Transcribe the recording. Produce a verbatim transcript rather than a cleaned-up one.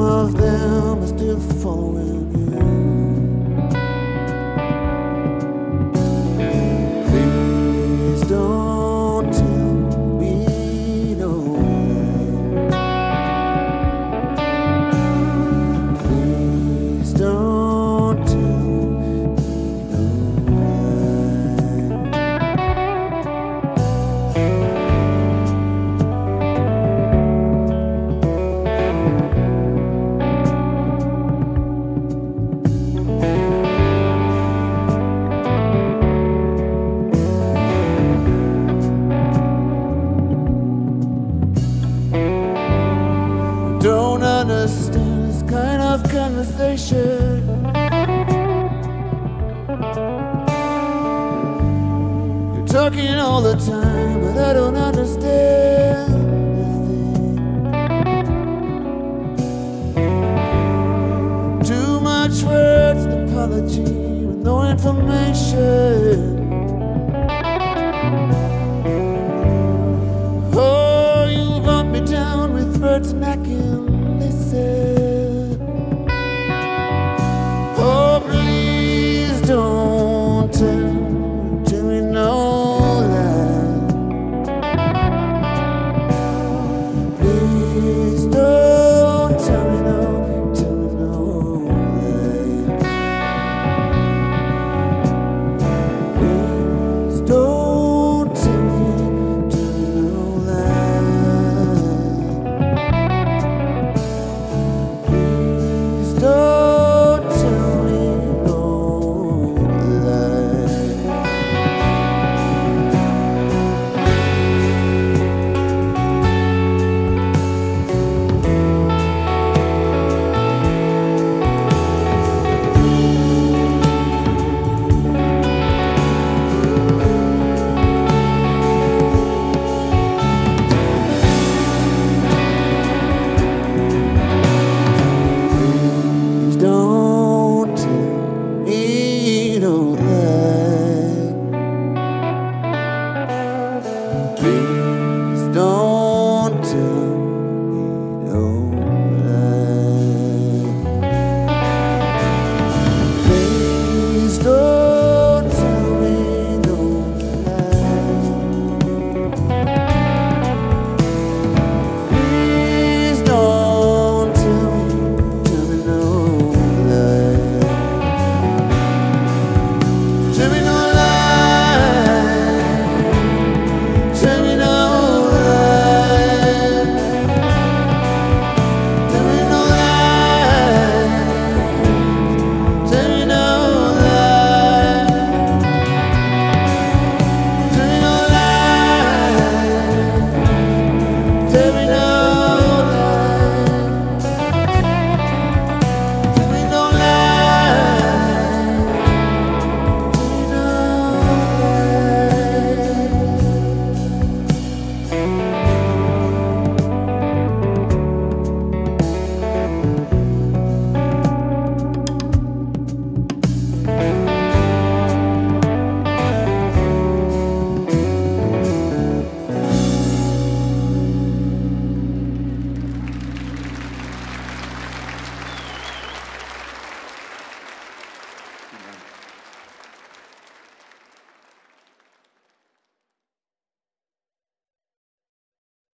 some of them are still following you. Please don't tell me no way. Please don't tell me no way. Don't understand this kind of conversation. You're talking all the time, but I don't understand.